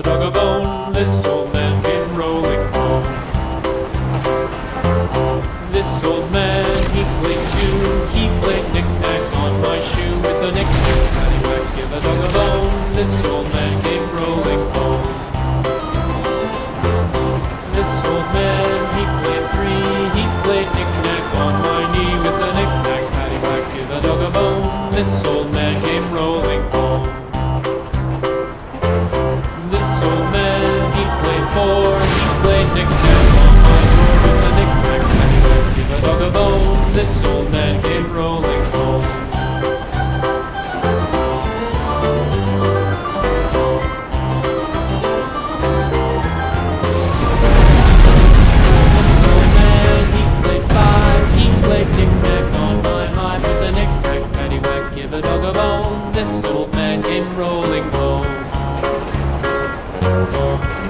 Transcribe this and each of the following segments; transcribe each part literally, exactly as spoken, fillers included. a dog a bone, this old man came rolling home. This old man, he played tune, he played knick-knack on my shoe with a knick-knack, paddywhack, give a dog a bone, this old man came rolling home. This old man, he played three, he played knick-knack on my knee with a knick-knack, paddywhack, give a dog a bone, this old man came rolling home. This old man, he played four, he played knick-knack on my door with a knick-knack, paddywhack, give a dog a bone, this old man came rolling home. This old man came rolling home.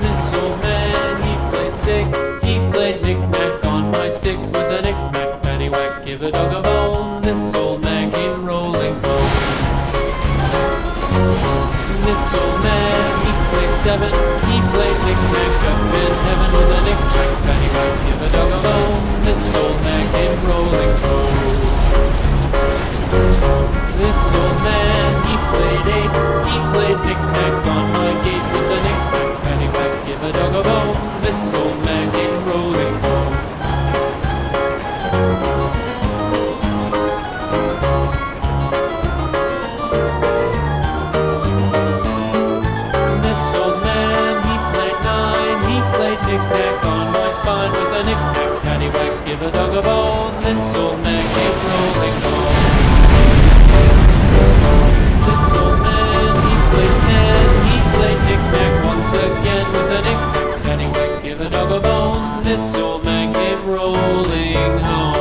This old man, he played six, he played knick-knack on my sticks with a knick-knack, paddywhack, give a dog a bone, this old man came rolling home. This old man, he played seven, he played knick-knack up in heaven with a knick-knack, paddywhack, give a dog a bone, this old man came rolling home. This old man, he played eight, he played knick-knack on my gate with a knick-knack, paddywhack, give a dog a bone, this old man came rolling home. This old man, he played nine, he played knick-knack on my spine with a knick-knack, paddywhack, give a dog a bone, this old man came rolling home. This old man, he played ten, he played knick-knack once again with a knick-knack, paddywhack, give a dog a bone, this old man came rolling home.